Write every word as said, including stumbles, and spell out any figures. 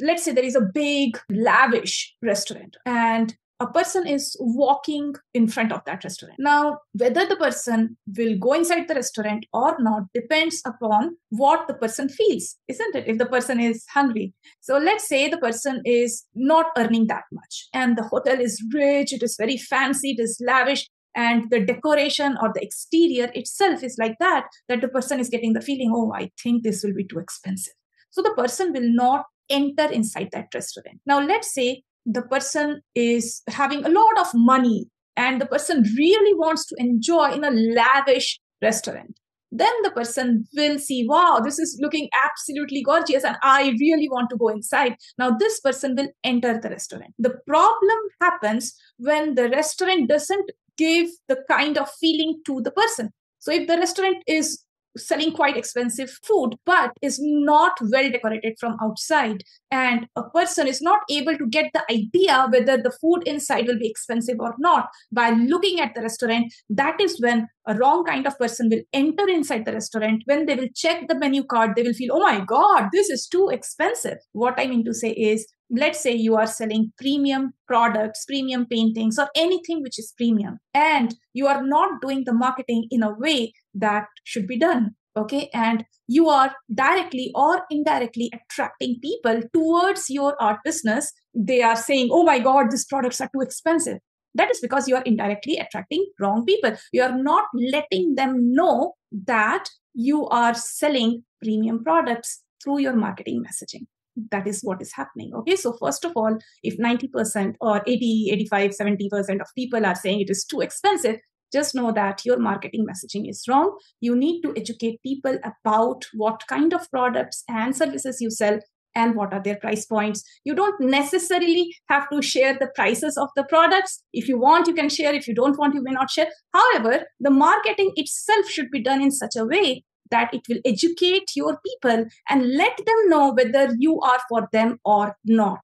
Let's say there is a big, lavish restaurant and a person is walking in front of that restaurant. Now, whether the person will go inside the restaurant or not depends upon what the person feels, isn't it? If the person is hungry. So let's say the person is not earning that much and the hotel is rich, it is very fancy, it is lavish, and the decoration or the exterior itself is like that, that the person is getting the feeling, oh, I think this will be too expensive. So the person will not enter inside that restaurant. Now, let's say the person is having a lot of money and the person really wants to enjoy in a lavish restaurant. Then the person will see, wow, this is looking absolutely gorgeous and I really want to go inside. Now, this person will enter the restaurant. The problem happens when the restaurant doesn't give the kind of feeling to the person. So if the restaurant is selling quite expensive food, but is not well decorated from outside, and a person is not able to get the idea whether the food inside will be expensive or not by looking at the restaurant, that is when a wrong kind of person will enter inside the restaurant. When they will check the menu card, they will feel, oh my God, this is too expensive. What I mean to say is, let's say you are selling premium products, premium paintings, or anything which is premium, and you are not doing the marketing in a way that should be done. Okay. And you are directly or indirectly attracting people towards your art business. They are saying, oh my God, these products are too expensive. That is because you are indirectly attracting wrong people. You are not letting them know that you are selling premium products through your marketing messaging. That is what is happening. Okay. So first of all, if ninety percent or eighty, eighty-five, seventy percent of people are saying it is too expensive, just know that your marketing messaging is wrong. You need to educate people about what kind of products and services you sell and what are their price points. You don't necessarily have to share the prices of the products. If you want, you can share. If you don't want, you may not share. However, the marketing itself should be done in such a way that it will educate your people and let them know whether you are for them or not.